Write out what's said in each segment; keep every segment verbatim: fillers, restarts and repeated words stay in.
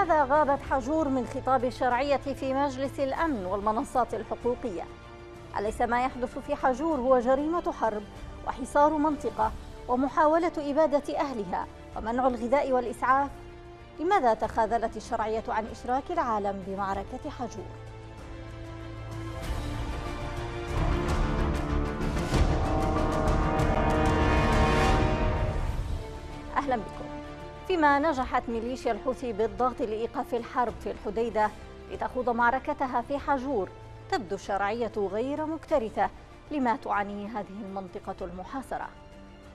لماذا غابت حجور من خطاب الشرعية في مجلس الأمن والمنصات الحقوقية؟ أليس ما يحدث في حجور هو جريمة حرب وحصار منطقة ومحاولة إبادة أهلها ومنع الغذاء والإسعاف؟ لماذا تخاذلت الشرعية عن إشراك العالم بمعركة حجور؟ أهلا بكم. فيما نجحت ميليشيا الحوثي بالضغط لإيقاف الحرب في الحديدة لتخوض معركتها في حجور، تبدو الشرعية غير مكترثة لما تعانيه هذه المنطقة المحاصرة،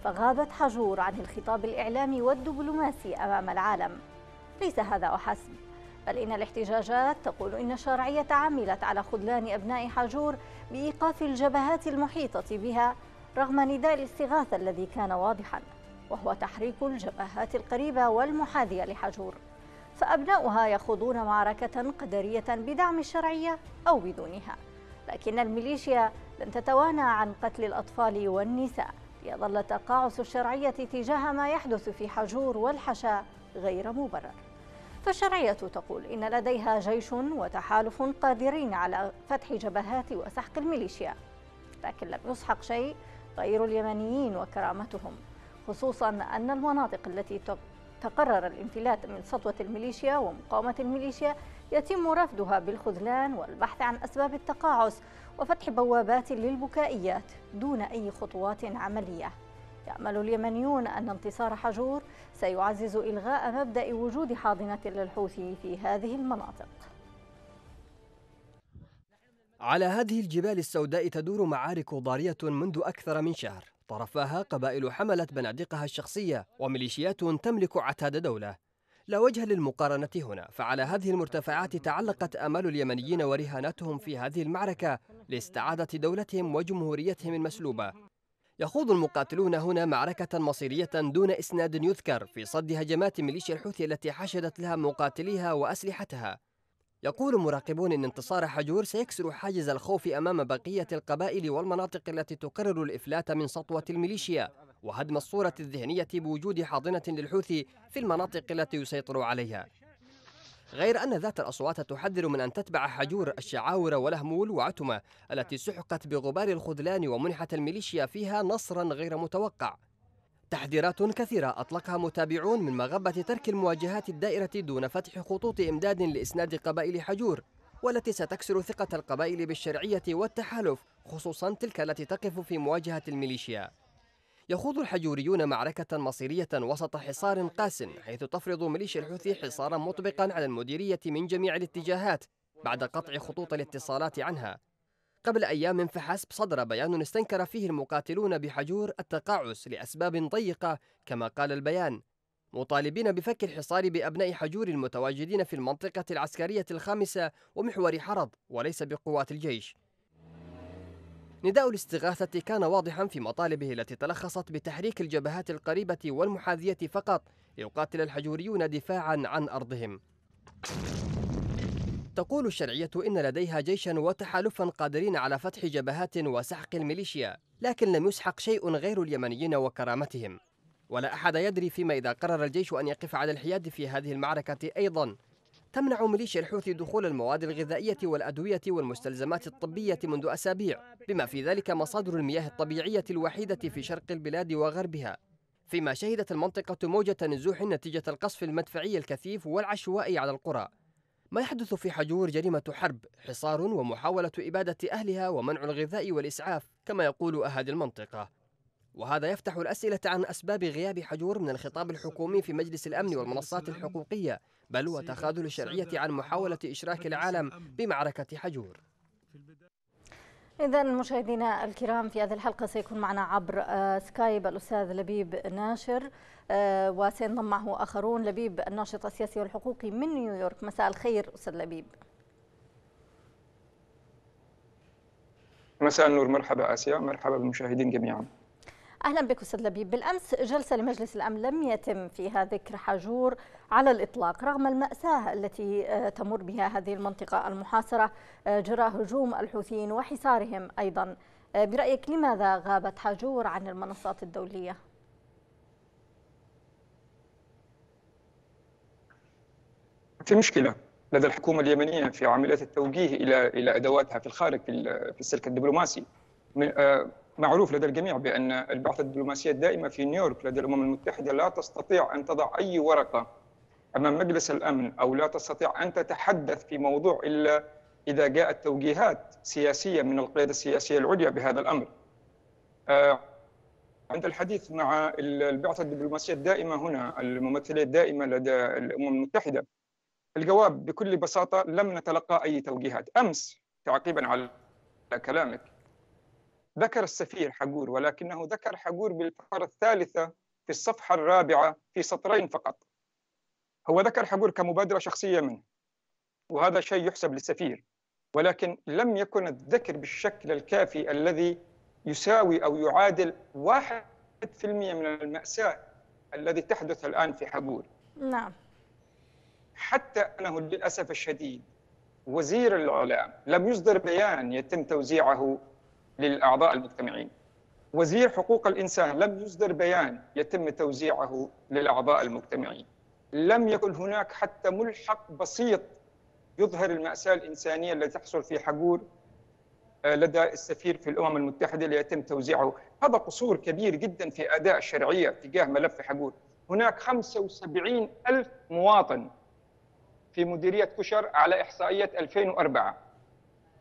فغابت حجور عن الخطاب الإعلامي والدبلوماسي أمام العالم. ليس هذا وحسب، بل إن الاحتجاجات تقول إن الشرعية عملت على خذلان أبناء حجور بإيقاف الجبهات المحيطة بها رغم نداء الاستغاثة الذي كان واضحا، وهو تحريك الجبهات القريبة والمحاذية لحجور، فأبناؤها يخوضون معركة قدرية بدعم الشرعية أو بدونها. لكن الميليشيا لن تتوانى عن قتل الأطفال والنساء، ليظل تقاعس الشرعية تجاه ما يحدث في حجور والحشا غير مبرر. فالشرعية تقول إن لديها جيش وتحالف قادرين على فتح جبهات وسحق الميليشيا، لكن لم يسحق شيء غير اليمنيين وكرامتهم، خصوصا أن المناطق التي تقرر الانفلات من سطوة الميليشيا ومقاومة الميليشيا يتم رفضها بالخذلان والبحث عن أسباب التقاعس وفتح بوابات للبكائيات دون أي خطوات عملية. يأمل اليمنيون أن انتصار حجور سيعزز إلغاء مبدأ وجود حاضنة للحوثي في هذه المناطق. على هذه الجبال السوداء تدور معارك ضارية منذ أكثر من شهر، طرفاها قبائل حملت بنادقها الشخصية وميليشيات تملك عتاد دولة. لا وجه للمقارنة هنا، فعلى هذه المرتفعات تعلقت آمال اليمنيين ورهاناتهم في هذه المعركة لاستعادة دولتهم وجمهوريتهم المسلوبة. يخوض المقاتلون هنا معركة مصيرية دون إسناد يذكر في صد هجمات ميليشيا الحوثي التي حشدت لها مقاتليها وأسلحتها. يقول مراقبون إن انتصار حجور سيكسر حاجز الخوف أمام بقية القبائل والمناطق التي تقرر الإفلات من سطوة الميليشيا وهدم الصورة الذهنية بوجود حاضنة للحوثي في المناطق التي يسيطر عليها. غير أن ذات الأصوات تحذر من أن تتبع حجور الشعاور ولهمول وعتمة التي سحقت بغبار الخذلان ومنحت الميليشيا فيها نصرا غير متوقع. تحذيرات كثيرة أطلقها متابعون من مغبة ترك المواجهات الدائرة دون فتح خطوط إمداد لإسناد قبائل حجور، والتي ستكسر ثقة القبائل بالشرعية والتحالف، خصوصا تلك التي تقف في مواجهة الميليشيا. يخوض الحجوريون معركة مصيرية وسط حصار قاس، حيث تفرض ميليشيا الحوثي حصارا مطبقا على المديرية من جميع الاتجاهات بعد قطع خطوط الاتصالات عنها. قبل أيام فحسب صدر بيان استنكر فيه المقاتلون بحجور التقاعس لأسباب ضيقة كما قال البيان، مطالبين بفك الحصار بأبناء حجور المتواجدين في المنطقة العسكرية الخامسة ومحور حرض وليس بقوات الجيش. نداء الاستغاثة كان واضحا في مطالبه التي تلخصت بتحريك الجبهات القريبة والمحاذية فقط ليقاتل الحجوريون دفاعا عن أرضهم. تقول الشرعية إن لديها جيشا وتحالفا قادرين على فتح جبهات وسحق الميليشيا، لكن لم يسحق شيء غير اليمنيين وكرامتهم. ولا أحد يدري فيما إذا قرر الجيش أن يقف على الحياد في هذه المعركة أيضا. تمنع ميليشيا الحوثي دخول المواد الغذائية والأدوية والمستلزمات الطبية منذ أسابيع، بما في ذلك مصادر المياه الطبيعية الوحيدة في شرق البلاد وغربها. فيما شهدت المنطقة موجة نزوح نتيجة القصف المدفعي الكثيف والعشوائي على القرى. ما يحدث في حجور جريمة حرب، حصار ومحاولة إبادة أهلها ومنع الغذاء والإسعاف كما يقول أهالي المنطقة. وهذا يفتح الأسئلة عن أسباب غياب حجور من الخطاب الحكومي في مجلس الأمن والمنصات الحقوقية، بل وتخاذل الشرعية عن محاولة إشراك العالم بمعركة حجور. إذا مشاهدينا الكرام، في هذه الحلقة سيكون معنا عبر سكايب الأستاذ لبيب ناشر وسينضم معه آخرون. لبيب الناشط السياسي والحقوقي من نيويورك، مساء الخير أستاذ لبيب. مساء النور، مرحبا آسيا، مرحبا بالمشاهدين جميعا. أهلا بك أستاذ لبيب. بالأمس جلسة لمجلس الأمن لم يتم فيها ذكر حجور على الإطلاق رغم المأساة التي تمر بها هذه المنطقة المحاصرة جراء هجوم الحوثيين وحصارهم أيضا. برأيك لماذا غابت حجور عن المنصات الدولية؟ في مشكلة لدى الحكومة اليمنية في عمليات التوجيه إلى إلى أدواتها في الخارج في السلك الدبلوماسي. معروف لدى الجميع بأن البعثة الدبلوماسية الدائمة في نيويورك لدى الأمم المتحدة لا تستطيع أن تضع أي ورقة أمام مجلس الأمن، أو لا تستطيع أن تتحدث في موضوع إلا إذا جاءت توجيهات سياسية من القيادة السياسية العليا بهذا الأمر. عند الحديث مع البعثة الدبلوماسية الدائمة هنا، الممثلة الدائمة لدى الأمم المتحدة، الجواب بكل بساطة لم نتلقى أي توجيهات. أمس تعقيباً على كلامك ذكر السفير حجور، ولكنه ذكر حجور بالفقرة الثالثة في الصفحة الرابعة في سطرين فقط. هو ذكر حجور كمبادرة شخصية منه، وهذا شيء يحسب للسفير، ولكن لم يكن الذكر بالشكل الكافي الذي يساوي أو يعادل واحد في المئة من المأساة الذي تحدث الآن في حجور. نعم. حتى أنه للأسف الشديد وزير الإعلام لم يصدر بيان يتم توزيعه للأعضاء المجتمعين. وزير حقوق الإنسان لم يصدر بيان يتم توزيعه للأعضاء المجتمعين. لم يكن هناك حتى ملحق بسيط يظهر المأساة الإنسانية التي تحصل في حجور لدى السفير في الأمم المتحدة ليتم توزيعه. هذا قصور كبير جدا في أداء الشرعية تجاه ملف حجور. هناك خمسة وسبعين ألف مواطن في مديرية كشر على إحصائية ألفين وأربعة.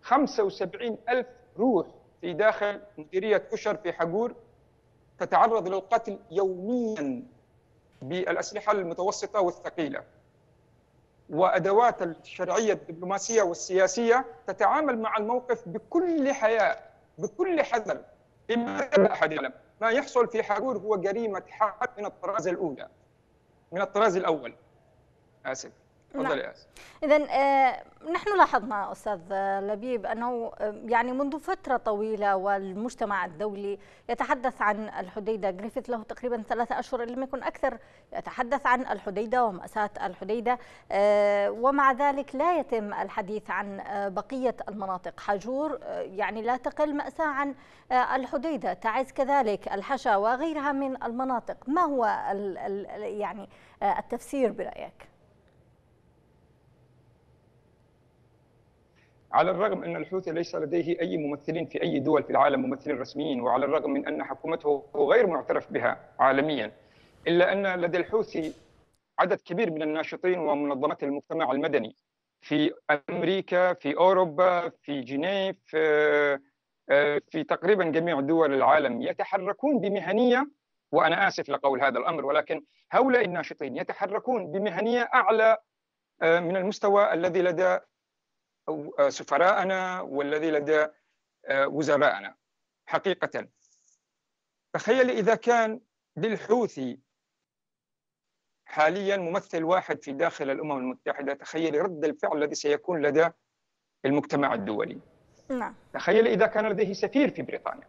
خمسة وسبعين ألف روح في داخل مديرية كشر في حجور تتعرض للقتل يوميا بالأسلحة المتوسطة والثقيلة. وأدوات الشرعية الدبلوماسية والسياسية تتعامل مع الموقف بكل حياء، بكل حذر. ما يحصل في حجور هو جريمة حق من الطراز الأولى، من الطراز الأول. آسف. نعم. إذا نحن لاحظنا أستاذ لبيب أنه يعني منذ فترة طويلة والمجتمع الدولي يتحدث عن الحديدة. غريفيث له تقريبا ثلاثة أشهر إن لم يكن أكثر يتحدث عن الحديدة ومأساة الحديدة، ومع ذلك لا يتم الحديث عن بقية المناطق. حجور يعني لا تقل مأساة عن الحديدة، تعز كذلك، الحشا وغيرها من المناطق. ما هو يعني التفسير برأيك؟ على الرغم أن الحوثي ليس لديه أي ممثلين في أي دول في العالم، ممثلين رسميين، وعلى الرغم من أن حكومته غير معترف بها عالميا، إلا أن لدى الحوثي عدد كبير من الناشطين ومنظمات المجتمع المدني في أمريكا، في أوروبا، في جنيف، في تقريبا جميع دول العالم، يتحركون بمهنية. وأنا آسف لقول هذا الأمر، ولكن هؤلاء الناشطين يتحركون بمهنية أعلى من المستوى الذي لدى سفراءنا والذي لدى وزراءنا حقيقة. تخيل إذا كان للحوثي حاليا ممثل واحد في داخل الأمم المتحدة، تخيل رد الفعل الذي سيكون لدى المجتمع الدولي. لا. تخيل إذا كان لديه سفير في بريطانيا.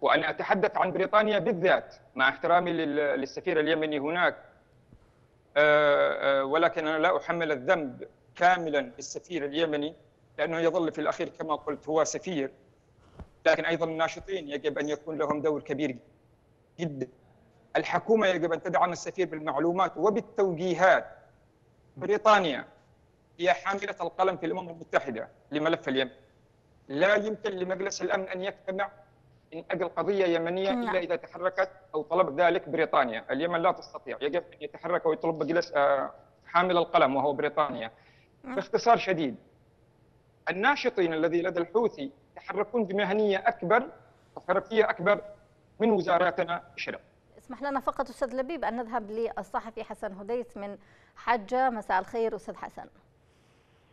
وأنا أتحدث عن بريطانيا بالذات مع احترامي للسفير اليمني هناك، ولكن أنا لا أحمل الذنب كاملا للسفير اليمني، لأنه يظل في الأخير كما قلت هو سفير. لكن أيضا الناشطين يجب أن يكون لهم دور كبير جدا. الحكومة يجب أن تدعم السفير بالمعلومات وبالتوجيهات. بريطانيا هي حاملة القلم في الأمم المتحدة لملف اليمن. لا يمكن لمجلس الأمن أن يجتمع من أجل قضية يمنية إلا إذا تحركت أو طلب ذلك بريطانيا. اليمن لا تستطيع، يجب أن يتحرك ويطلب مجلس حامل القلم وهو بريطانيا. باختصار شديد، الناشطين الذي لدى الحوثي يتحركون بمهنية أكبر وحرفية أكبر من وزاراتنا الشرق. اسمح لنا فقط أستاذ لبيب أن نذهب للصحفي حسن هديت من حجة. مساء الخير أستاذ حسن.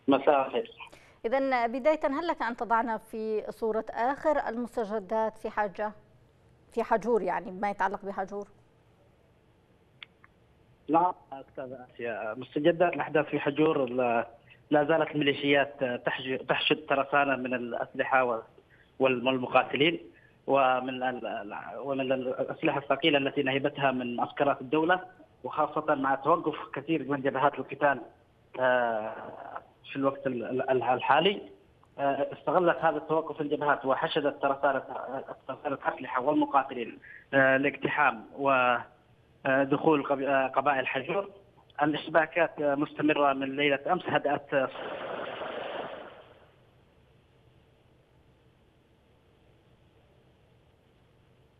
مساء الخير. إذا بداية، هل لك أن تضعنا في صورة آخر المستجدات في حجة، في حجور، يعني ما يتعلق بحجور؟ نعم أستاذ آسيا، مستجدات الأحداث في حجور لا زالت الميليشيات تحشد ترسانة من الأسلحة والمقاتلين ومن ومن الأسلحة الثقيلة التي نهبتها من عسكرات الدولة، وخاصة مع توقف كثير من جبهات القتال في الوقت الحالي. استغلت هذا التوقف الجبهات وحشدت ترسانة الأسلحة والمقاتلين لاقتحام و دخول قبائل حجور، الاشباكات مستمرة من ليلة امس، هدأت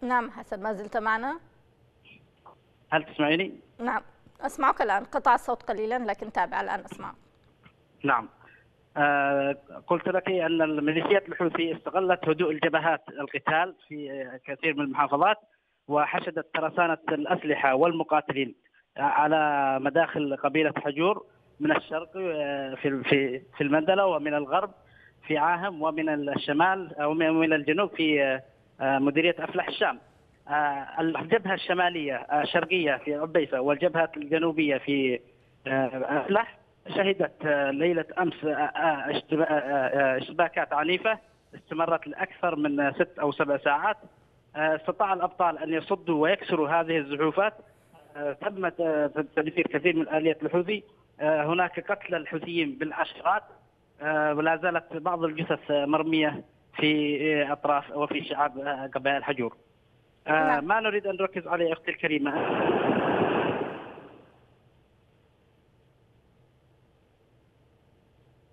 نعم. حسن ما زلت معنا؟ هل تسمعيني؟ نعم أسمعك الآن، قطع الصوت قليلا لكن تابع الآن أسمع. نعم آه قلت لك أن الميليشيات الحوثي استغلت هدوء الجبهات القتال في كثير من المحافظات، وحشدت ترسانة الأسلحة والمقاتلين على مداخل قبيلة حجور من الشرق في في في المندلة، ومن الغرب في عاهم، ومن الشمال أو من الجنوب في مديرية أفلح الشام. الجبهة الشمالية الشرقية في عبيسة والجبهة الجنوبية في أفلح شهدت ليلة أمس اشتباكات عنيفة استمرت لأكثر من ست أو سبع ساعات. استطاع الأبطال أن يصدوا ويكسروا هذه الزحوفات. تم تدمير كثير من آلية الحوثي، هناك قتل الحوثيين بالعشرات، ولا زالت بعض الجثث مرمية في أطراف وفي شعاب قبائل حجور. آه ما نريد أن نركز عليه أختي الكريمة.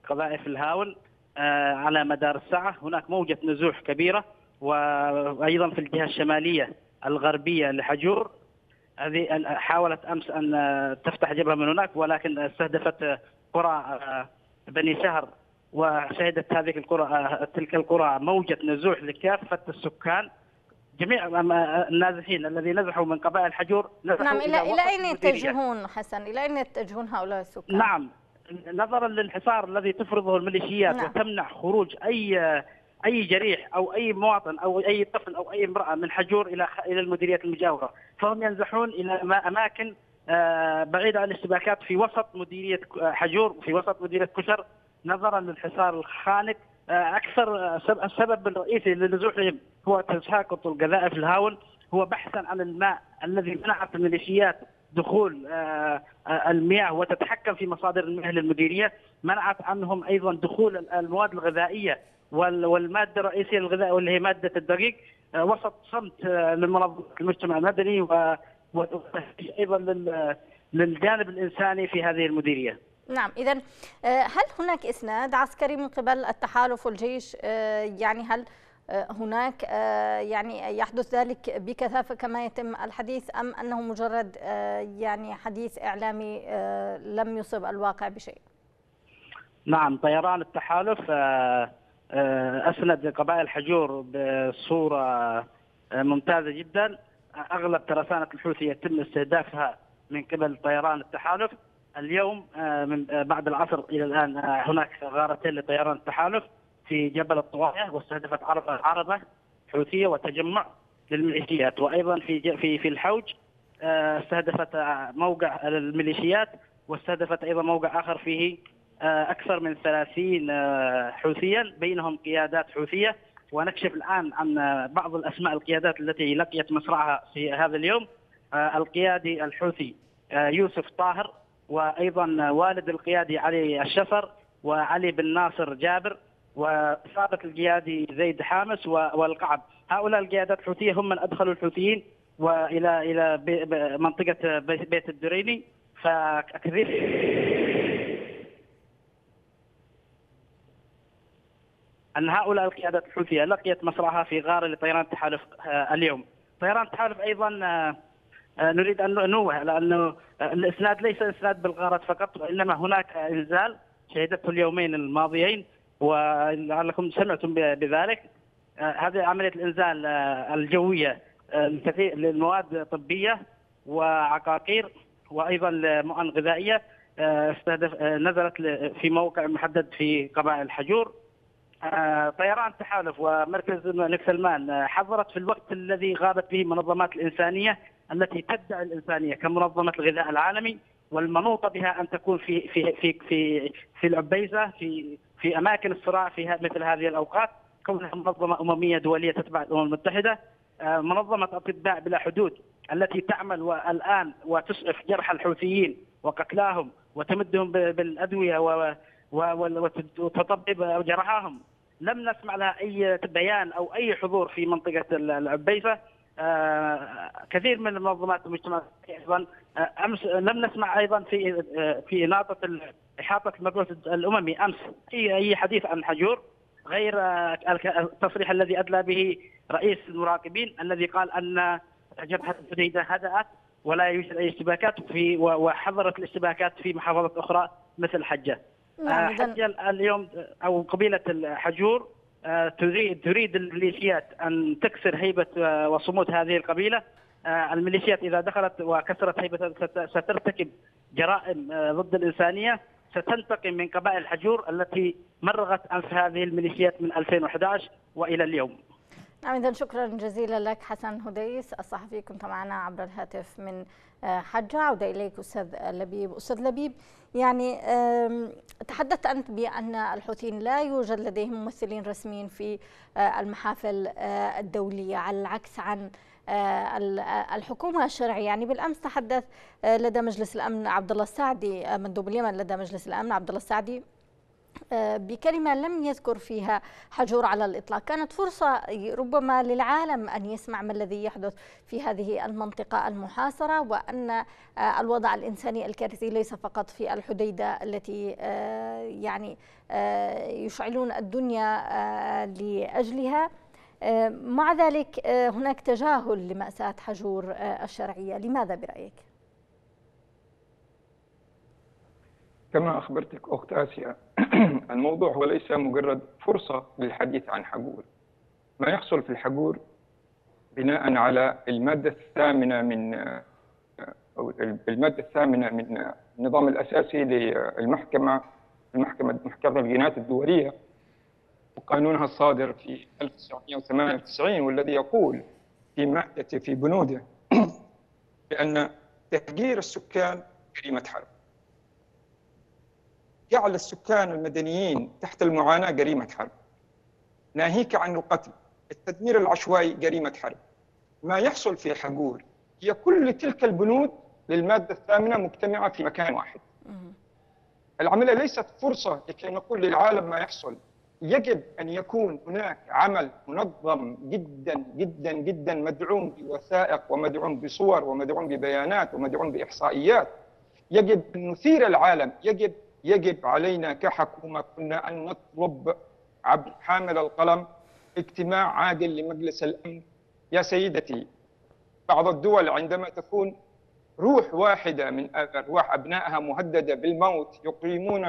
قذائف الهاون آه على مدار الساعة، هناك موجة نزوح كبيرة، وأيضا في الجهة الشمالية الغربية لحجور هذه حاولت أمس أن تفتح جبهة من هناك، ولكن استهدفت قرى بني شهر، وشهدت هذه القرى تلك القرى موجة نزوح لكافة السكان، جميع النازحين الذين نزحوا من قبائل حجور. نعم إلى إلى أين يتجهون حسن؟ إلى أين يتجهون هؤلاء السكان؟ نعم نظرا للحصار الذي تفرضه الميليشيات نعم. وتمنع خروج أي أي جريح أو أي مواطن أو أي طفل أو أي امرأة من حجور إلى إلى المديريات المجاورة، فهم ينزحون إلى أماكن بعيدة عن الاشتباكات في وسط مديرية حجور، في وسط مديرية كشر، نظرا للحصار الخانق. أكثر السبب الرئيسي لنزوحهم هو تساقط القذائف الهاون، هو بحثا عن الماء الذي منعت الميليشيات دخول المياه وتتحكم في مصادر المياه للمديرية، منعت عنهم أيضا دخول المواد الغذائية والمادة الرئيسية للغذاء واللي هي مادة الدقيق، وسط صمت للمنظمات المجتمع المدني وأيضا للجانب الإنساني في هذه المديرية. نعم إذا هل هناك إسناد عسكري من قبل التحالف والجيش؟ يعني هل هناك يعني يحدث ذلك بكثافة كما يتم الحديث، أم أنه مجرد يعني حديث إعلامي لم يصب الواقع بشيء؟ نعم طيران التحالف أسند قبائل حجور بصورة ممتازة جدا، أغلب ترسانة الحوثي يتم استهدافها من قبل طيران التحالف. اليوم من بعد العصر إلى الآن هناك غارتين لطيران التحالف في جبل الطواية، واستهدفت عربة حوثية وتجمع للميليشيات، وأيضا في في في الحوج استهدفت موقع الميليشيات، واستهدفت أيضا موقع آخر فيه أكثر من ثلاثين حوثيا بينهم قيادات حوثية. ونكشف الآن عن بعض الأسماء القيادات التي لقيت مصرعها في هذا اليوم. القيادي الحوثي يوسف طاهر، وأيضا والد القيادي علي الشفر، وعلي بن ناصر جابر، وثابت القيادي زيد حامس والقعب. هؤلاء القيادات الحوثية هم من أدخلوا الحوثيين وإلى إلى منطقة بيت الدريني، فكثير أن هؤلاء القيادات الحوثية لقيت مصرعها في غارة لطيران التحالف اليوم. طيران التحالف أيضا نريد أن ننوه لأنه الإسناد ليس إسناد بالغارات فقط، وإنما هناك إنزال شهدته اليومين الماضيين، ولعلكم سمعتم بذلك. هذه عملية الإنزال الجوية للمواد طبية وعقاقير وأيضا مؤن غذائية، استهدف نزلت في موقع محدد في قبائل حجور. طيران تحالف ومركز نكسلمان حضرت في الوقت الذي غابت فيه منظمات الإنسانية التي تدعي الإنسانية كمنظمة الغذاء العالمي، والمنوط بها أن تكون في في في في في العبيزة في في أماكن الصراع في مثل هذه الأوقات، كونها منظمة أممية دولية تتبع الأمم المتحدة. منظمة أطباء بلا حدود التي تعمل والآن وتسعف جرحى الحوثيين وقتلاهم وتمدهم بالأدوية وتطبب جرحاهم، لم نسمع لها أي بيان أو أي حضور في منطقة العبيسة. كثير من المنظمات المجتمع ايضا امس لم نسمع ايضا في في اناطه احاطه المبعوث الاممي امس اي حديث عن حجور غير التصريح الذي ادلى به رئيس المراقبين الذي قال ان جبهه الحديده هدأت ولا يوجد اي اشتباكات في وحظرت الاشتباكات في محافظات اخرى مثل حجه. حجه اليوم او قبيله حجور تريد تريد الميليشيات ان تكسر هيبه وصمود هذه القبيله. الميليشيات اذا دخلت وكسرت هيبه سترتكب جرائم ضد الانسانيه ستنتقم من قبائل حجور التي مرغت انف هذه الميليشيات من ألفين وأحد عشر والى اليوم. نعم اذا شكرا جزيلا لك حسن هديت الصحفي كنت معنا عبر الهاتف من حجة. عودة اليك استاذ لبيب. استاذ لبيب يعني تحدثت انت بان الحوثيين لا يوجد لديهم ممثلين رسميين في المحافل الدولية على العكس عن الحكومة الشرعية، يعني بالامس تحدث لدى مجلس الامن عبد الله السعدي مندوب اليمن لدى مجلس الامن عبد الله السعدي بكلمة لم يذكر فيها حجور على الإطلاق، كانت فرصة ربما للعالم أن يسمع ما الذي يحدث في هذه المنطقة المحاصرة وأن الوضع الإنساني الكارثي ليس فقط في الحديدة التي يعني يشعلون الدنيا لأجلها. مع ذلك هناك تجاهل لمأساة حجور الشرعية، لماذا برأيك؟ كما أخبرتك أخت آسيا الموضوع هو ليس مجرد فرصة للحديث عن حجور. ما يحصل في حجور بناء على المادة الثامنة من أو المادة الثامنة من النظام الأساسي للمحكمة المحكمة محكمة الجنايات الدولية وقانونها الصادر في ألف وتسعمئة وثمانية وتسعين والذي يقول في مادته في بنوده بأن تهجير السكان جريمة حرب. جعل السكان المدنيين تحت المعاناة جريمة حرب. ناهيك عن القتل، التدمير العشوائي جريمة حرب. ما يحصل في حجور هي كل تلك البنود للمادة الثامنة مجتمعة في مكان واحد. العملية ليست فرصة لكي نقول للعالم ما يحصل. يجب أن يكون هناك عمل منظم جدا جدا جدا مدعوم بوثائق ومدعوم بصور ومدعوم ببيانات ومدعوم بإحصائيات. يجب أن نثير العالم، يجب يجب علينا كحكومة كنا أن نطلب عبر حامل القلم اجتماع عاجل لمجلس الأمن. يا سيدتي بعض الدول عندما تكون روح واحدة من أرواح أبنائها مهددة بالموت يقيمون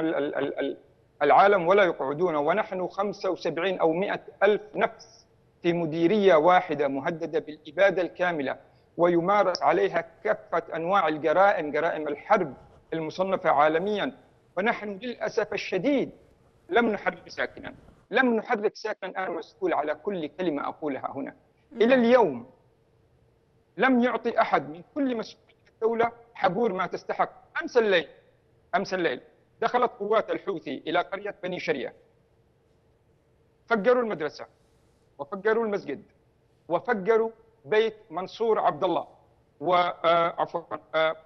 العالم ولا يقعدون، ونحن خمسة وسبعين أو مئة ألف نفس في مديرية واحدة مهددة بالإبادة الكاملة ويمارس عليها كافة أنواع الجرائم، جرائم الحرب المصنفة عالمياً، ونحن للأسف الشديد لم نحرك ساكنا، لم نحرك ساكنا. أنا مسؤول على كل كلمة أقولها هنا. إلى اليوم لم يعطي أحد من كل مسؤولين الدولة حجور ما تستحق. أمس الليل أمس الليل دخلت قوات الحوثي إلى قرية بني شرية، فجروا المدرسة وفجروا المسجد وفجروا بيت منصور عبد الله وعفوا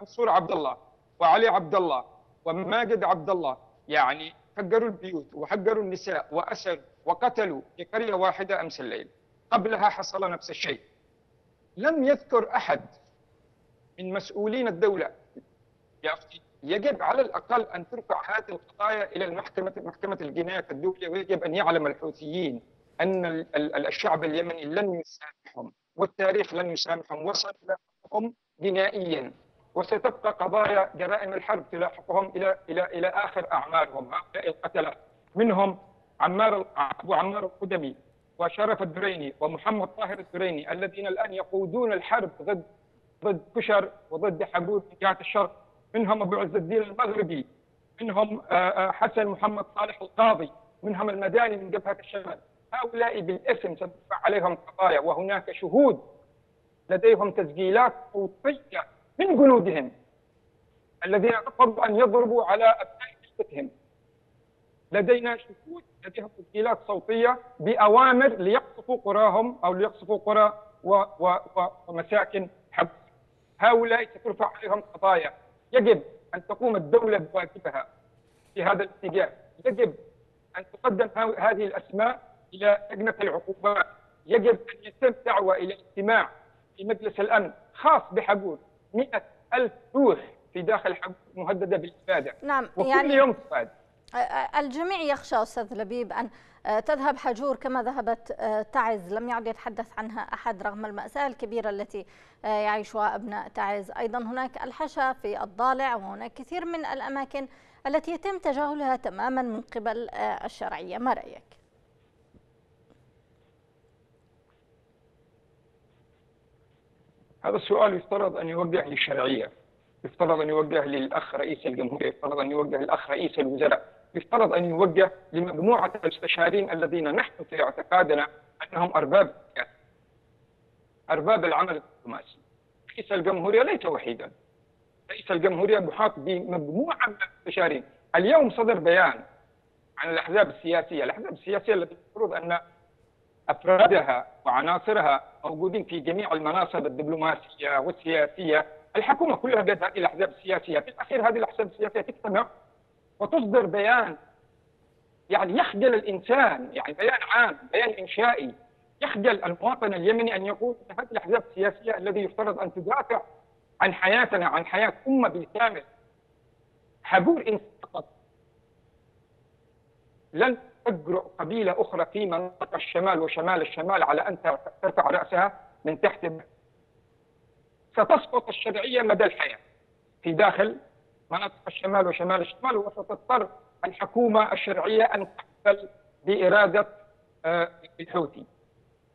منصور عبد الله وعلي عبد الله وماجد عبد الله، يعني فجروا البيوت وحجروا النساء وأسروا وقتلوا في قرية واحدة أمس الليل. قبلها حصل نفس الشيء. لم يذكر أحد من مسؤولين الدولة. يا أختي يجب على الأقل أن ترفع هذه القضايا إلى المحكمة محكمة الجنايات الدولية، ويجب أن يعلم الحوثيين أن الشعب اليمني لن يسامحهم والتاريخ لن يسامحهم وسيلاحقهم جنائيا، وستبقى قضايا جرائم الحرب تلاحقهم الى الى الى اخر اعمارهم. هؤلاء القتله منهم عمار ابو عمار القدمي وشرف الدريني ومحمد طاهر الدريني الذين الان يقودون الحرب ضد ضد كشر وضد حجور في جهه الشرق، منهم ابو عز الدين المغربي، منهم حسن محمد صالح القاضي، منهم المداني من جبهه الشمال. هؤلاء بالاسم ستدفع عليهم قضايا، وهناك شهود لديهم تسجيلات صوتيه من جنودهم الذين رفضوا أن يضربوا على أبناء جيشهم. لدينا شهود لديهم تسجيلات صوتية بأوامر ليقصفوا قراهم أو ليقصفوا قرى و و و ومساكن حب. هؤلاء سترفع عليهم قضايا. يجب أن تقوم الدولة بواجبها في هذا الاتجاه. يجب أن تقدم هذه الأسماء إلى لجنة العقوبات. يجب أن يتم دعوة إلى اجتماع في مجلس الأمن خاص بحجور مئة ألف روح في داخل حجور مهددة بالإبادة. نعم، وكل يعني يوم تفاد. الجميع يخشى أستاذ لبيب أن تذهب حجور كما ذهبت تعز، لم يعد يتحدث عنها أحد رغم المأساة الكبيرة التي يعيشها أبناء تعز. أيضا هناك الحشا في الضالع، وهناك كثير من الأماكن التي يتم تجاهلها تماما من قبل الشرعية. ما رأيك؟ هذا السؤال يفترض أن يوجه للشرعية، يفترض أن يوجه للأخ رئيس الجمهورية، يفترض أن يوجه للأخ رئيس الوزراء، يفترض أن يوجه لمجموعة المستشارين الذين نحن في اعتقادنا أنهم أرباب أرباب العمل الدبلوماسي. رئيس الجمهورية ليس وحيدا، رئيس الجمهورية محاط بمجموعة من المستشارين. اليوم صدر بيان عن الأحزاب السياسية، الأحزاب السياسية التي يفترض أن أفرادها وعناصرها موجودين في جميع المناصب الدبلوماسية والسياسية. الحكومة كلها بيد هذه الأحزاب السياسية، في الأخير هذه الأحزاب السياسية تجتمع وتصدر بيان يعني يخجل الإنسان، يعني بيان عام، بيان إنشائي، يخجل المواطن اليمني أن يقول أن هذه الأحزاب السياسية الذي يفترض أن تدافع عن حياتنا، عن حياة أمة بالكامل. حجور إن سقطت لن تجرؤ قبيلة أخرى في منطقة الشمال وشمال الشمال على أن ترفع رأسها من تحت. ستسقط الشرعية مدى الحياة في داخل مناطق الشمال وشمال الشمال، وستضطر الحكومة الشرعية أن تقبل بإرادة الحوثي.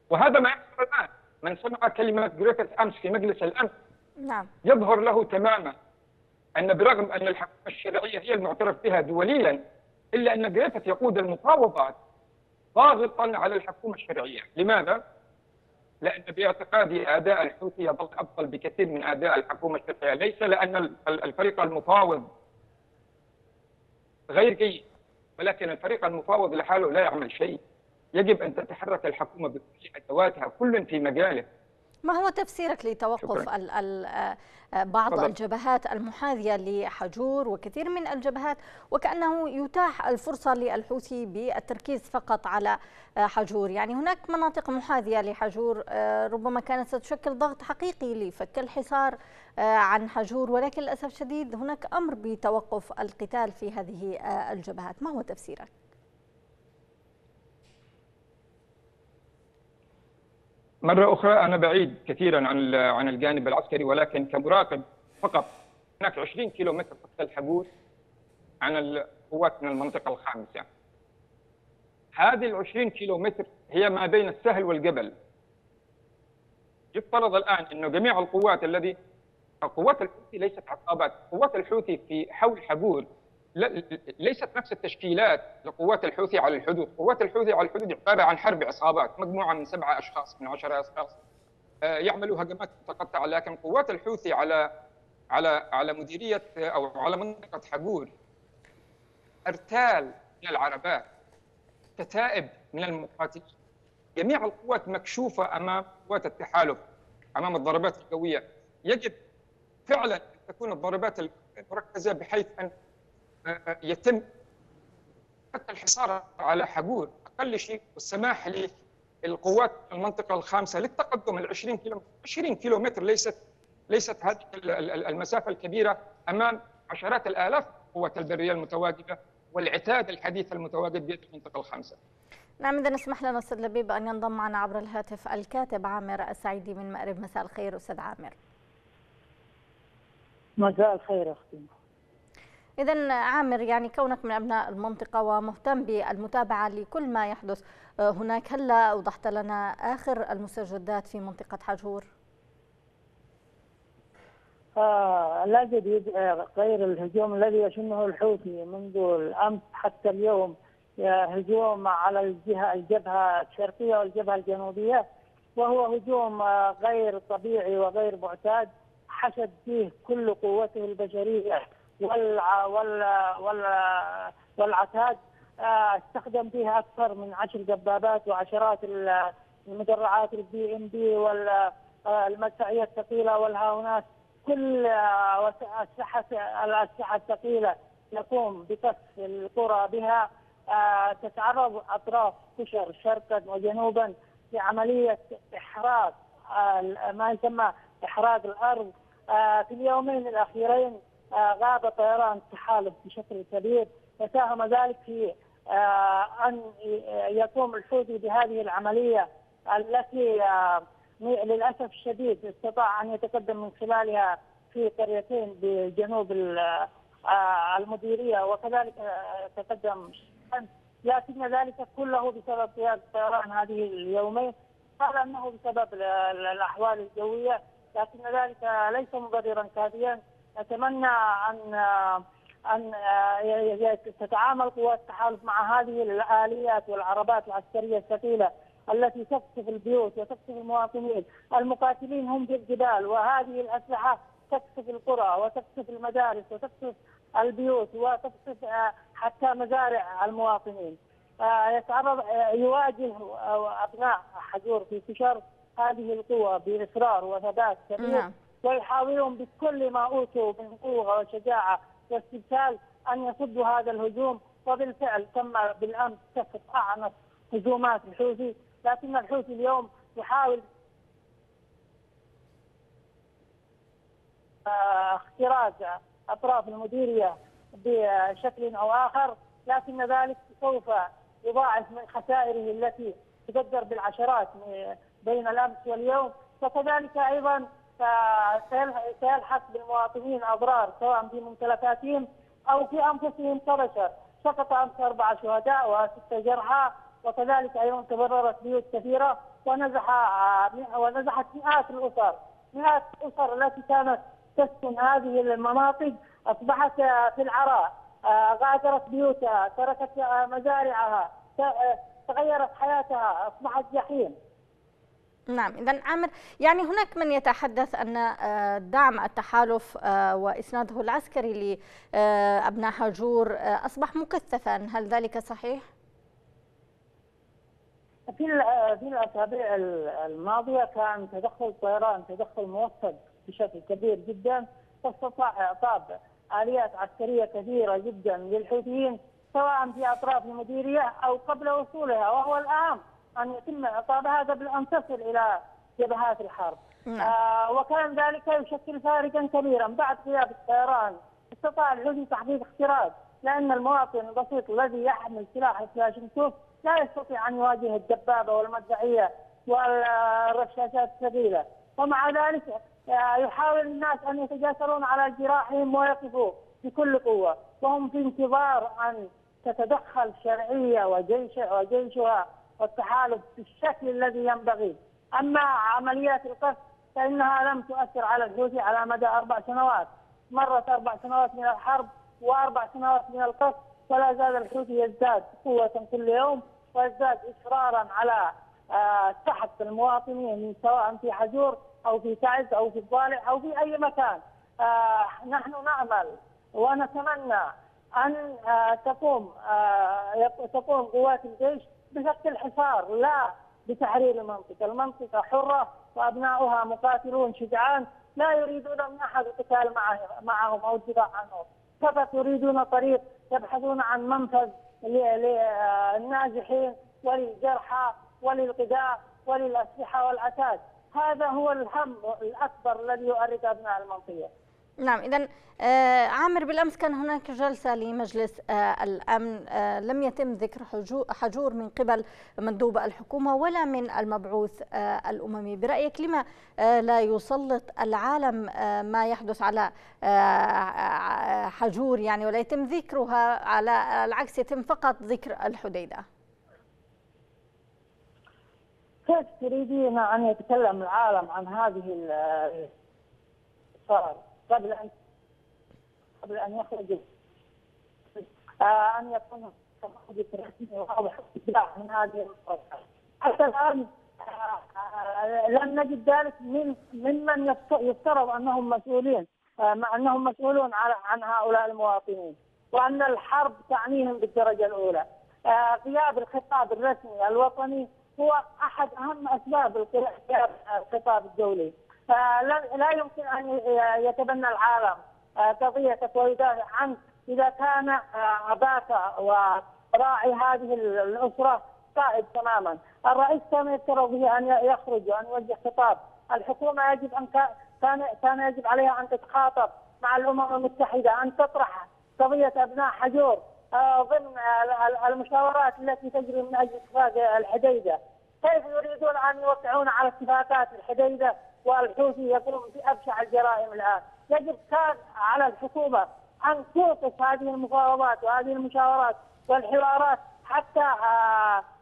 وهذا ما يحصل الآن. من سمع كلمة غريفيث أمس في مجلس الأمن نعم يظهر له تماما أن برغم أن الحكومة الشرعية هي المعترف بها دوليا، إلا أن غريفيث يقود المفاوضات ضاغطا على الحكومة الشرعية. لماذا؟ لأن باعتقادي أداء الحوثي يظل أفضل بكثير من أداء الحكومة الشرعية، ليس لأن الفريق المفاوض غير جيد، ولكن الفريق المفاوض لحاله لا يعمل شيء. يجب أن تتحرك الحكومة بكل أدواتها، كل في مجاله. ما هو تفسيرك لتوقف ال ال بعض طبعا. الجبهات المحاذية لحجور وكثير من الجبهات، وكأنه يتاح الفرصة للحوثي بالتركيز فقط على حجور؟ يعني هناك مناطق محاذية لحجور ربما كانت ستشكل ضغط حقيقي لفك الحصار عن حجور، ولكن للأسف الشديد هناك أمر بتوقف القتال في هذه الجبهات. ما هو تفسيرك؟ مرة أخرى أنا بعيد كثيرا عن عن الجانب العسكري، ولكن كمراقب فقط هناك عشرين كيلو متر تحت الحجور عن القوات من المنطقة الخامسة. هذه ال عشرين كيلو متر هي ما بين السهل والجبل. يفترض الآن أنه جميع القوات الذي قوات الحوثي ليست عصابات، قوات الحوثي في حول حجور ليست نفس التشكيلات لقوات الحوثي على الحدود. قوات الحوثي على الحدود عبارة عن حرب عصابات، مجموعة من سبعة أشخاص من عشرة أشخاص يعملوا هجمات متقطعة. لكن قوات الحوثي على على على مديرية أو على منطقة حجور أرتال من العربات، كتائب من المقاتلين. جميع القوات مكشوفة أمام قوات التحالف، أمام الضربات الجوية. يجب فعلا أن تكون الضربات المركزة بحيث أن يتم حتى الحصار على حجور اقل شيء، والسماح للقوات المنطقه الخامسه للتقدم ال عشرين كيلو متر. عشرين كيلو متر ليست ليست هذه المسافه الكبيره امام عشرات الالاف القوات البريه المتواجده والعتاد الحديث المتواجد بيد المنطقه الخامسه. نعم، إذا نسمح لنا استاذ لبيب ان ينضم معنا عبر الهاتف الكاتب عامر السعيدي من مأرب. مساء الخير استاذ عامر. مساء الخير اختي. إذا عامر، يعني كونك من أبناء المنطقة ومهتم بالمتابعة لكل ما يحدث هناك، هل أوضحت لنا آخر المستجدات في منطقة حجور؟ آه لا جديد غير الهجوم الذي يشنه الحوثي منذ الأمس حتى اليوم، هجوم على الجهة الجبهة الشرقية والجبهة الجنوبية، وهو هجوم غير طبيعي وغير معتاد، حشد فيه كل قوته البشرية والع والع والعتاد. استخدم فيها اكثر من عشر دبابات وعشرات المدرعات البي ام بي والمدفعيه الثقيله والهاونات، كل الاسلحه الاسلحه الثقيله يقوم بقصف القرى بها. تتعرض اطراف كشر شرقا وجنوبا لعمليه احراق ما يسمى إحراق الأرض. في اليومين الأخيرين غاب طيران التحالف بشكل كبير، وساهم ذلك في أن يقوم الحوثي بهذه العملية التي للأسف الشديد استطاع أن يتقدم من خلالها في قريتين بجنوب المديرية، وكذلك تقدم، لكن ذلك كله بسبب قيادة طيران هذه اليومين. قال أنه بسبب الأحوال الجوية، لكن ذلك ليس مبررا كافيا. أتمنى أن أن تتعامل قوات التحالف مع هذه الآليات والعربات العسكرية الثقيلة التي تقصف البيوت وتقصف المواطنين. المقاتلين هم في الجبال، وهذه الأسلحة تقصف القرى وتقصف المدارس وتقصف البيوت وتقصف حتى مزارع المواطنين. يتعرض يواجه أبناء حجور في انتشار هذه القوة بإصرار وثبات كبير، ويحاولون بكل ما أوتوا من قوة وشجاعة واستبسال أن يصدوا هذا الهجوم. وبالفعل تم بالأمس كثف أعنف هجومات الحوثي، لكن الحوثي اليوم يحاول اختراق أطراف المديرية بشكل أو آخر، لكن ذلك سوف يضاعف من خسائره التي تقدر بالعشرات بين الأمس واليوم. وكذلك أيضا سيلحق بالمواطنين أضرار سواء في ممتلكاتهم أو في أنفسهم كبشر. سقط أمس أربعة شهداء وستة جرحى، وكذلك أيضا تبررت بيوت كثيرة ونزح ونزحت مئات الأسر. مئات الأسر التي كانت تسكن هذه المناطق أصبحت في العراء، غادرت بيوتها، تركت مزارعها، تغيرت حياتها، أصبحت جحيم. نعم، إذن عامر، يعني هناك من يتحدث أن دعم التحالف وإسناده العسكري لأبناء حجور أصبح مكثفا، هل ذلك صحيح؟ في في الأسابيع الماضية كان تدخل طيران، تدخل موصل بشكل كبير جدا، واستطاع إعطاب آليات عسكرية كثيرة جدا للحوثيين سواء في أطراف المديرية أو قبل وصولها، وهو الأهم أن يتم إعطاب هذا بأن تصل إلى جبهات الحرب. آه وكان ذلك يشكل فارقا كبيرا. بعد غياب الطيران استطاع الحوثي تحقيق اختراق، لأن المواطن البسيط الذي يحمل سلاح الكلاشينكوف لا يستطيع أن يواجه الدبابة والمدفعية والرشاشات الثقيلة، ومع ذلك يحاول الناس أن يتجاسرون على جراحهم ويقفوا بكل قوة، وهم في انتظار أن تتدخل الشرعية وجيشه وجيشها والتحالف بالشكل الذي ينبغي. أما عمليات القصف فإنها لم تؤثر على الحوثي على مدى أربع سنوات، مرت أربع سنوات من الحرب وأربع سنوات من القصف، ولا زال الحوثي يزداد قوة كل يوم ويزداد إصرارا على سحق المواطنين سواء في حجور أو في تعز أو في الضالع أو في أي مكان. آه نحن نعمل ونتمنى أن آه تقوم آه تقوم قوات الجيش بفك الحصار لا بتحرير المنطقة. المنطقة حرة وأبناؤها مقاتلون شجعان لا يريدون من أحد القتال معهم أو الدفاع عنهم، فقط يريدون طريق، يبحثون عن منفذ للنازحين وللجرحى وللغذاء وللأسلحة والعتاد. هذا هو الهم الأكبر الذي يؤرق أبناء المنطقة. نعم، إذن عامر، بالأمس كان هناك جلسة لمجلس الأمن، لم يتم ذكر حجور من قبل مندوب الحكومة ولا من المبعوث الأممي. برأيك لما لا يسلط العالم ما يحدث على حجور يعني ولا يتم ذكرها، على العكس يتم فقط ذكر الحديدة؟ كيف تريدين أن يتكلم العالم عن هذه الصار قبل أن قبل أن يخرج أن يكون خروج رسمي واضح من هذه الصفقة؟ حتى الآن لم نجد ذلك من ممن يفترض أنهم مسؤولين أنهم مسؤولون عن هؤلاء المواطنين، وأن الحرب تعنيهم بالدرجة الأولى. غياب الخطاب الرسمي الوطني هو أحد أهم أسباب الخطاب الدولي. لا يمكن أن يتبنى العالم قضية التويدات عنه إذا كان أباك وراعي هذه الأسرة قائد تماما. الرئيس كان يفترض أن يخرج وأن يوجه خطاب الحكومه يجب ان كان كان يجب عليها ان تتخاطب مع الامم المتحده، ان تطرح قضيه ابناء حجور ضمن المشاورات التي تجري من اجل اتفاق الحديده. كيف يريدون ان يوقعون على اتفاقات الحديده والحوثي يقوم بابشع الجرائم الان؟ يجب كان على الحكومه ان توقف هذه المفاوضات وهذه المشاورات والحوارات حتى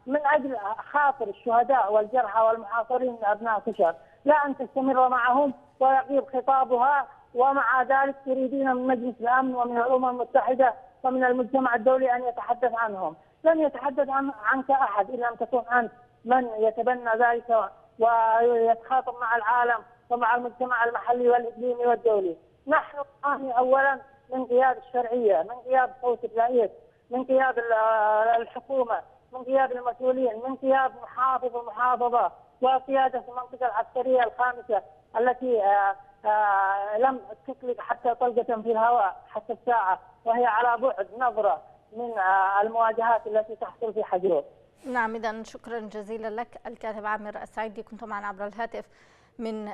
من اجل خاطر الشهداء والجرحى والمحاصرين من ابناء كشر، لا ان تستمر معهم ويغيب خطابها. ومع ذلك تريدون من مجلس الامن ومن الامم المتحده ومن المجتمع الدولي ان يتحدث عنهم، لن يتحدث عن عنك احد ان لم تكن انت من يتبنى ذلك ويتخاطب مع العالم ومع المجتمع المحلي والاقليمي والدولي. نحن نعاني اولا من قياد الشرعيه، من قياد صوت الرئيس، من قياد الحكومه، من قياد المسؤولين، من قياد محافظ المحافظه، وقياده المنطقه العسكريه الخامسه التي لم تطلق حتى طلقه في الهواء حتى الساعه، وهي على بعد نظره من المواجهات التي تحصل في حجور. نعم، إذا شكرا جزيلا لك الكاتب عامر السعيدي، كنت معنا عبر الهاتف من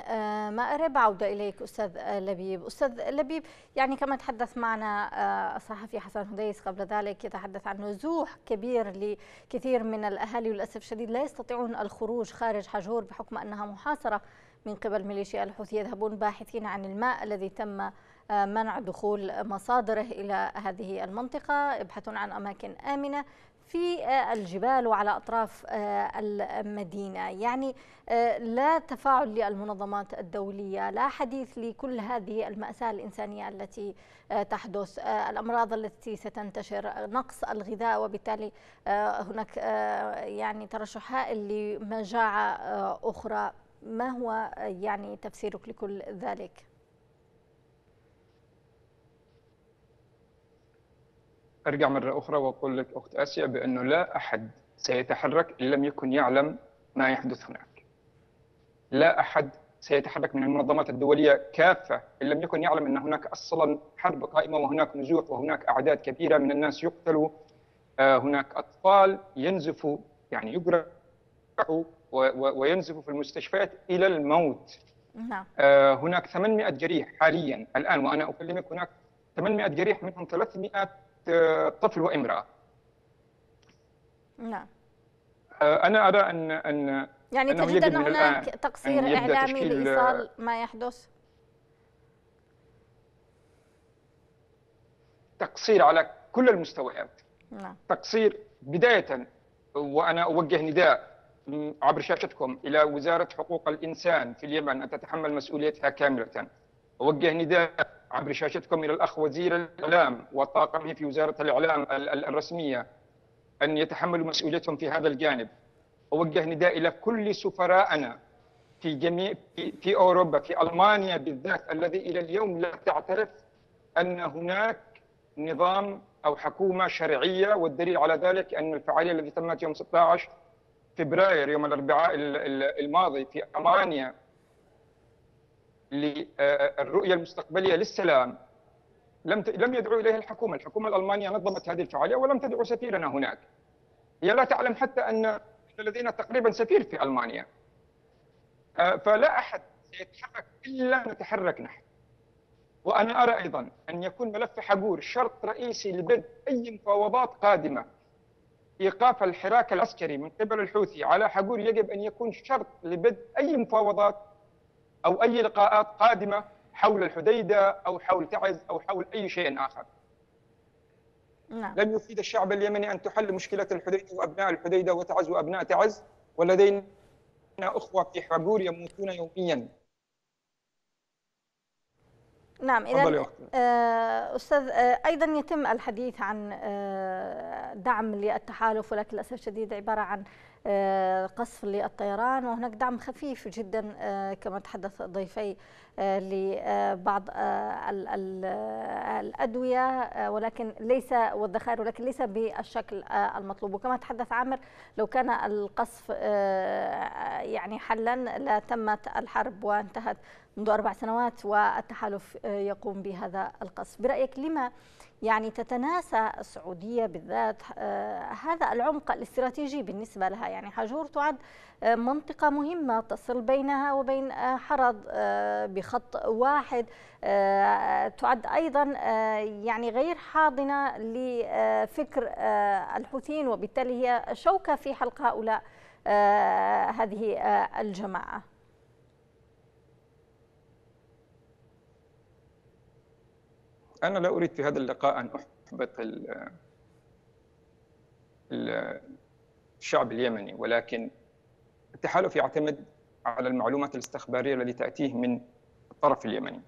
مأرب. عودة إليك أستاذ لبيب. أستاذ لبيب، يعني كما تحدث معنا الصحفي حسن هديت قبل ذلك، يتحدث عن نزوح كبير لكثير من الأهالي وللأسف الشديد لا يستطيعون الخروج خارج حجور بحكم أنها محاصرة من قبل ميليشيا الحوثي، يذهبون باحثين عن الماء الذي تم منع دخول مصادره إلى هذه المنطقة، يبحثون عن أماكن آمنة في الجبال وعلى أطراف المدينة. يعني لا تفاعل للمنظمات الدولية، لا حديث لكل هذه المأساة الإنسانية التي تحدث، الأمراض التي ستنتشر، نقص الغذاء، وبالتالي هناك يعني ترشح هائل لمجاعة أخرى. ما هو يعني تفسيرك لكل ذلك؟ أرجع مرة أخرى وأقول لك أخت آسيا بأنه لا أحد سيتحرك إن لم يكن يعلم ما يحدث هناك. لا أحد سيتحرك من المنظمات الدولية كافة إن لم يكن يعلم أن هناك أصلا حرب قائمة، وهناك نزوح، وهناك أعداد كبيرة من الناس يقتلوا، هناك أطفال ينزفوا، يعني يجرحوا وينزفوا في المستشفيات إلى الموت. هناك ثمانمئة جريح حاليا الآن وأنا أكلمك، هناك ثمانمئة جريح منهم ثلاثمئة طفل وامرأة. نعم. أنا أرى أن أن يعني تجد أن هناك تقصير إعلامي لإيصال ما يحدث؟ تقصير على كل المستويات. نعم. تقصير بداية، وأنا أوجه نداء عبر شاشتكم إلى وزارة حقوق الإنسان في اليمن أن تتحمل مسؤوليتها كاملة. أوجه نداء عبر شاشتكم إلى الأخ وزير الإعلام وطاقمه في وزارة الإعلام الرسمية أن يتحملوا مسؤوليتهم في هذا الجانب. أوجه نداء إلى كل سفراءنا في جميع في أوروبا، في ألمانيا بالذات، الذي إلى اليوم لا تعترف أن هناك نظام أو حكومة شرعية، والدليل على ذلك أن الفعالية التي تمت يوم ستة عشر فبراير يوم الأربعاء الماضي في ألمانيا للرؤية المستقبلية للسلام لم لم يدعو إليها الحكومة. الحكومة الألمانية نظمت هذه الفعالية ولم تدعو سفيرنا هناك. هي لا تعلم حتى أن لدينا تقريبا سفير في ألمانيا. فلا أحد سيتحرك إلا نتحرك نحن. وأنا أرى أيضا أن يكون ملف حجور شرط رئيسي لبدء أي مفاوضات قادمة. إيقاف الحراك العسكري من قبل الحوثي على حجور يجب أن يكون شرط لبدء أي مفاوضات أو أي لقاءات قادمة حول الحديدة أو حول تعز أو حول أي شيء آخر. نعم. لن يفيد الشعب اليمني أن تحل مشكلة الحديدة وأبناء الحديدة وتعز وأبناء تعز، ولدينا أخوة في حجور يموتون يوميا. نعم. إذا أستاذ، أيضا يتم الحديث عن دعم للتحالف، ولكن للأسف الشديد عبارة عن قصف للطيران، وهناك دعم خفيف جدا كما تحدث ضيفي لبعض الأدوية، ولكن ليس والذخائر، ولكن ليس بالشكل المطلوب. وكما تحدث عامر، لو كان القصف يعني حلا لتمت الحرب وانتهت منذ أربع سنوات، والتحالف يقوم بهذا القصف. برأيك لما يعني تتناسى السعودية بالذات هذا العمق الاستراتيجي بالنسبة لها. يعني حجور تعد منطقة مهمة تصل بينها وبين حرض بخط واحد، تعد أيضا يعني غير حاضنة لفكر الحوثيين، وبالتالي هي شوكة في حلق هؤلاء هذه الجماعة. أنا لا أريد في هذا اللقاء أن أحبط الشعب اليمني، ولكن التحالف يعتمد على المعلومات الاستخبارية التي تأتيه من الطرف اليمني.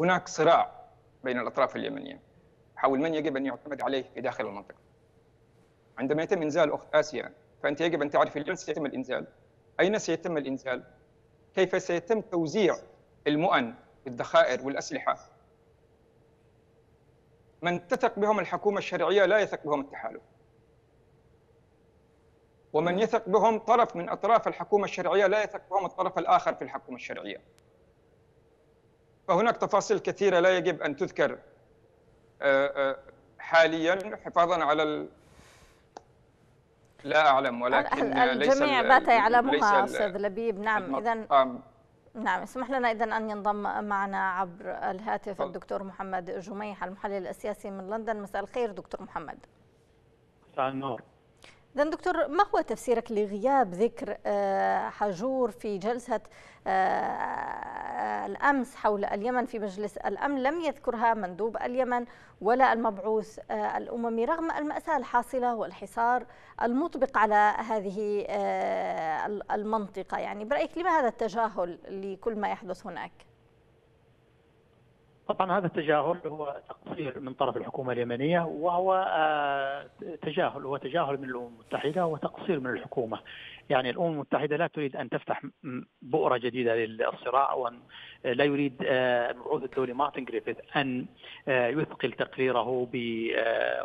هناك صراع بين الأطراف اليمنية حول من يجب أن يعتمد عليه في داخل المنطقة. عندما يتم إنزال أخت آسيا فأنت يجب أن تعرف اليمن سيتم الإنزال، أين سيتم الإنزال، كيف سيتم توزيع المؤن والذخائر والأسلحة. من تثق بهم الحكومة الشرعية لا يثق بهم التحالف، ومن يثق بهم طرف من أطراف الحكومة الشرعية لا يثق بهم الطرف الآخر في الحكومة الشرعية. فهناك تفاصيل كثيرة لا يجب أن تذكر حاليا حفاظا على لا أعلم، ولكن الجميع بات يعلمها أستاذ لبيب. نعم إذن نعم اسمح لنا إذن أن ينضم معنا عبر الهاتف الدكتور محمد جميح المحلل السياسي من لندن. مساء الخير دكتور محمد. مساء النور. إذن دكتور، ما هو تفسيرك لغياب ذكر حجور في جلسة الأمس حول اليمن في مجلس الأمن؟ لم يذكرها مندوب اليمن ولا المبعوث الأممي رغم المأساة الحاصلة والحصار المطبق على هذه المنطقة. يعني برأيك لما هذا التجاهل لكل ما يحدث هناك؟ طبعا هذا التجاهل هو تقصير من طرف الحكومة اليمنية، وهو تجاهل هو تجاهل من الأمم المتحدة وتقصير من الحكومة. يعني الأمم المتحدة لا تريد أن تفتح بؤرة جديدة للصراع، ولا يريد المبعوث الدولي مارتن غريفيث أن يثقل تقريره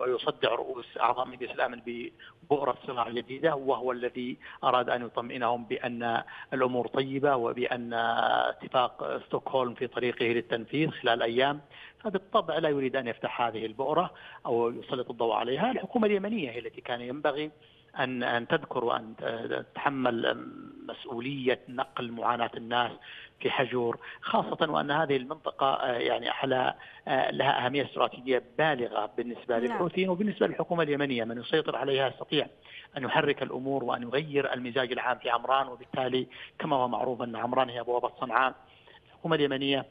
ويصدع رؤوس أعضاء مجلس الأمن ببؤرة صراع جديدة، وهو الذي أراد أن يطمئنهم بأن الأمور طيبة وبأن اتفاق ستوكهولم في طريقه للتنفيذ خلال أيام. فبالطبع لا يريد أن يفتح هذه البؤرة أو يسلط الضوء عليها. الحكومة اليمنية هي التي كان ينبغي أن أن تذكر وأن تتحمل مسؤولية نقل معاناة الناس في حجور، خاصة وأن هذه المنطقة يعني على لها أهمية استراتيجية بالغة بالنسبة للحوثيين وبالنسبة للحكومة اليمنية. من يسيطر عليها يستطيع أن يحرك الأمور وأن يغير المزاج العام في عمران، وبالتالي كما هو معروف أن عمران هي بوابة صنعاء. الحكومة اليمنية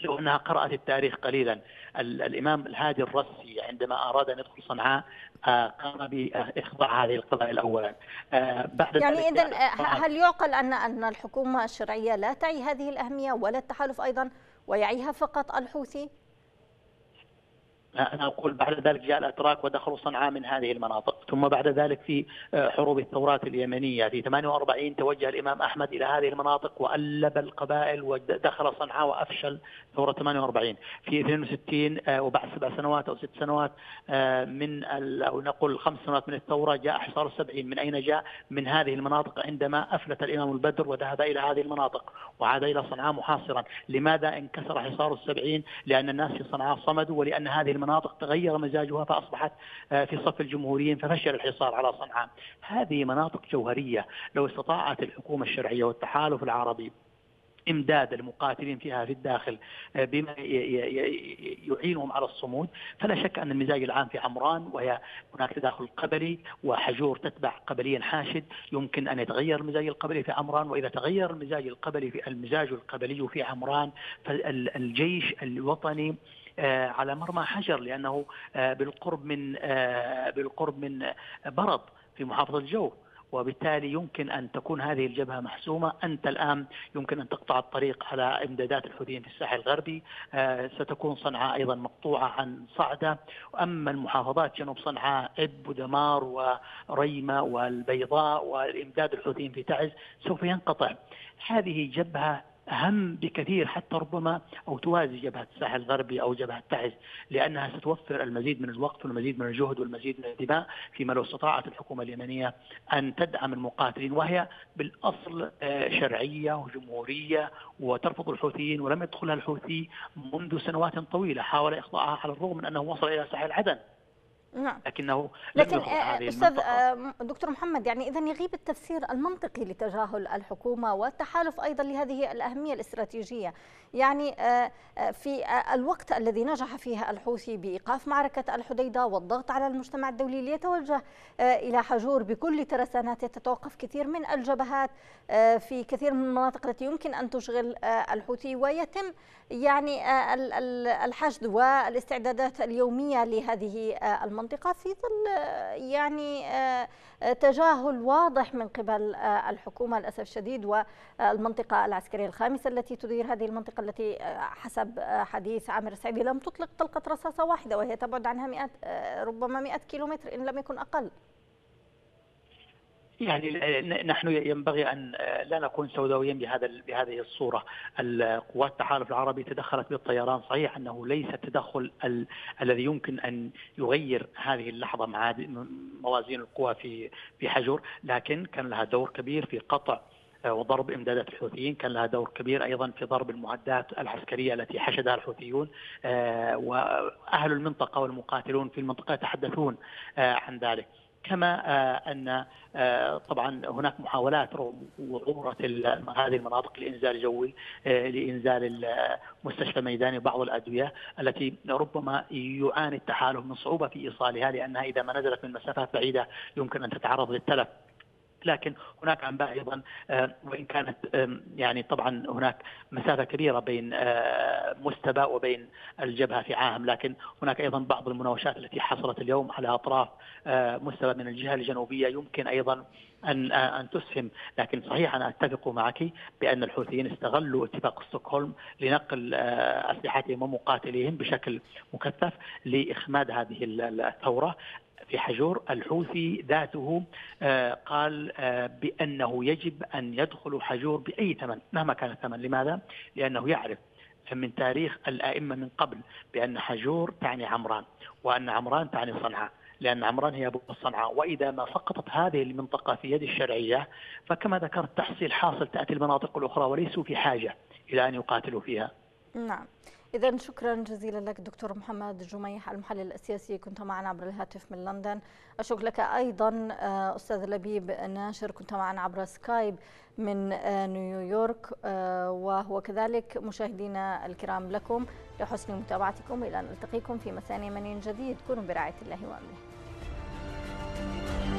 لو أنها قرأت التاريخ قليلا، الإمام الهادي الرسي عندما أراد أن يدخل صنعاء قام بإخضاع هذه القبائل أولا. بعد يعني إذن هل يعقل أن أن الحكومة الشرعية لا تعي هذه الأهمية ولا التحالف أيضا ويعيها فقط الحوثي؟ أنا أقول بعد ذلك جاء الأتراك ودخلوا صنعاء من هذه المناطق، ثم بعد ذلك في حروب الثورات اليمنية في ثمانية وأربعين توجه الإمام أحمد إلى هذه المناطق وألب القبائل ودخل صنعاء وأفشل ثورة ثمانية وأربعين. في اثنين وستين وبعد سبع سنوات أو ست سنوات من أو نقول خمس سنوات من الثورة جاء حصار السبعين. من أين جاء؟ من هذه المناطق عندما أفلت الإمام البدر وذهب إلى هذه المناطق وعاد إلى صنعاء محاصرا. لماذا انكسر حصار السبعين؟ لأن الناس في صنعاء صمدوا، ولأن هذه مناطق تغير مزاجها فأصبحت في صف الجمهوريين ففشل الحصار على صنعاء. هذه مناطق جوهرية، لو استطاعت الحكومة الشرعية والتحالف العربي إمداد المقاتلين فيها في الداخل بما يعينهم على الصمود، فلا شك أن المزاج العام في عمران وهي هناك تداخل قبلي وحجور تتبع قبليا حاشد، يمكن أن يتغير المزاج القبلي في عمران. وإذا تغير المزاج القبلي في المزاج القبلي في عمران فالجيش الوطني على مرمى حجر، لأنه بالقرب من بالقرب من برد في محافظة الجوف، وبالتالي يمكن أن تكون هذه الجبهة محسومة. أنت الآن يمكن أن تقطع الطريق على إمدادات الحوثيين في الساحل الغربي، ستكون صنعاء أيضا مقطوعة عن صعدة. أما المحافظات جنوب صنعاء إدب ودمار وريمة والبيضاء والإمداد الحوثيين في تعز سوف ينقطع. هذه جبهة أهم بكثير حتى ربما أو توازي جبهة الساحل الغربي أو جبهة تعز، لأنها ستوفر المزيد من الوقت والمزيد من الجهد والمزيد من الانتباه فيما لو استطاعت الحكومة اليمنية أن تدعم المقاتلين، وهي بالأصل شرعية وجمهورية وترفض الحوثيين ولم يدخلها الحوثي منذ سنوات طويلة، حاول إخضاعها على الرغم من أنه وصل إلى ساحل عدن. نعم. لكنه لكن هذه أستاذ دكتور محمد، يعني إذن يغيب التفسير المنطقي لتجاهل الحكومة والتحالف أيضا لهذه الأهمية الاستراتيجية. يعني في الوقت الذي نجح فيه الحوثي بإيقاف معركة الحديدة والضغط على المجتمع الدولي ليتوجه إلى حجور بكل ترساناته، تتوقف كثير من الجبهات في كثير من المناطق التي يمكن أن تشغل الحوثي، ويتم يعني الحشد والاستعدادات اليومية لهذه المنطقة منطقة في ظل يعني تجاهل واضح من قبل الحكومة للأسف الشديد، والمنطقة العسكرية الخامسة التي تدير هذه المنطقة التي حسب حديث عامر السعيدي لم تطلق طلقة رصاصة واحدة، وهي تبعد عنها مئات ربما مئة كيلومتر إن لم يكن أقل. يعني نحن ينبغي أن لا نكون سوداويين بهذا بهذه الصورة. القوات التحالف العربي تدخلت بالطيران، صحيح أنه ليس التدخل ال... الذي يمكن أن يغير هذه اللحظة مع موازين القوى في في حجور، لكن كان لها دور كبير في قطع وضرب إمدادات الحوثيين، كان لها دور كبير أيضا في ضرب المعدات العسكرية التي حشدها الحوثيون، وأهل المنطقة والمقاتلون في المنطقة يتحدثون عن ذلك. كما أن طبعا هناك محاولات وعورة هذه المناطق لإنزال جوي، لإنزال مستشفى ميداني وبعض الأدوية التي ربما يعاني التحالف من صعوبة في إيصالها، لأنها إذا ما نزلت من مسافات بعيدة يمكن أن تتعرض للتلف. لكن هناك أنباء أيضا وإن كانت يعني طبعا هناك مسافة كبيرة بين مستبى وبين الجبهة في عاهم، لكن هناك أيضا بعض المناوشات التي حصلت اليوم على أطراف مستبى من الجهة الجنوبية يمكن أيضا أن أن تسهم. لكن صحيح أنا أتفق معك بأن الحوثيين استغلوا اتفاق ستوكهولم لنقل أسلحتهم ومقاتليهم بشكل مكثف لإخماد هذه الثورة في حجور. الحوثي ذاته قال بأنه يجب أن يدخل حجور بأي ثمن مهما كان الثمن. لماذا؟ لأنه يعرف من تاريخ الأئمة من قبل بأن حجور تعني عمران، وأن عمران تعني صنعاء، لأن عمران هي بؤس صنعاء. وإذا ما سقطت هذه المنطقة في يد الشرعية فكما ذكرت تحصيل حاصل، تأتي المناطق الأخرى وليسوا في حاجة إلى أن يقاتلوا فيها. نعم. إذن شكرا جزيلا لك دكتور محمد جميح المحلل السياسي، كنت معنا عبر الهاتف من لندن. أشكر لك أيضا أستاذ لبيب ناشر، كنت معنا عبر سكايب من نيويورك. وهو كذلك مشاهدينا الكرام لكم لحسن متابعتكم، إلى أن نلتقيكم في مساء يمني جديد، كونوا برعاية الله وأمنه.